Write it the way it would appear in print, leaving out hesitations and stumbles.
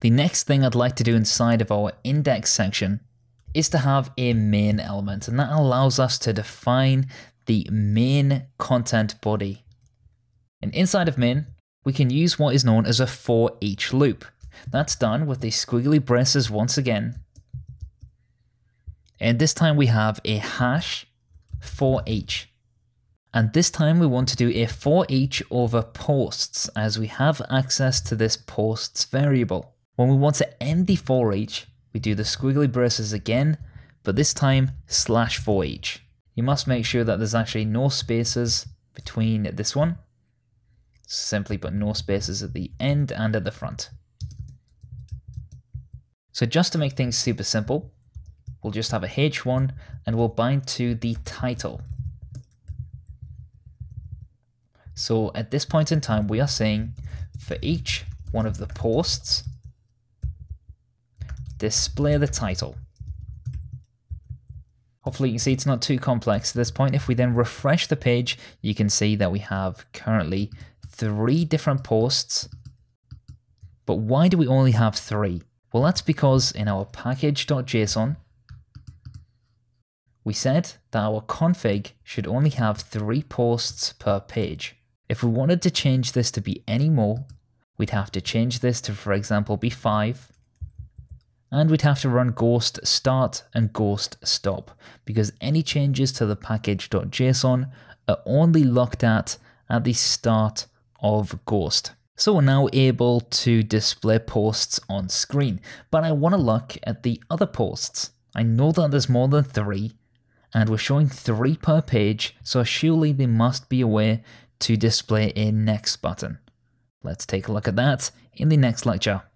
The next thing I'd like to do inside of our index section is to have a main element, and that allows us to define the main content body. And inside of main, we can use what is known as a for each loop. That's done with the squiggly braces once again. And this time we have a hash for each. And this time we want to do a for each over posts, as we have access to this posts variable. When we want to end the for each, we do the squiggly braces again, but this time slash for each. You must make sure that there's actually no spaces between this one. Simply put no spaces at the end and at the front. So just to make things super simple, we'll just have a h1 and we'll bind to the title. So at this point in time, we are saying for each one of the posts, display the title. Hopefully you can see it's not too complex at this point. If we then refresh the page, you can see that we have currently 3 different posts. But why do we only have 3? Well, that's because in our package.json, we said that our config should only have 3 posts per page. If we wanted to change this to be any more, we'd have to change this to, for example, be 5, and we'd have to run ghost start and ghost stop, because any changes to the package.json are only looked at the start of Ghost. So we're now able to display posts on screen, but I want to look at the other posts. I know that there's more than 3, and we're showing 3 per page, so surely there must be a way to display a next button. Let's take a look at that in the next lecture.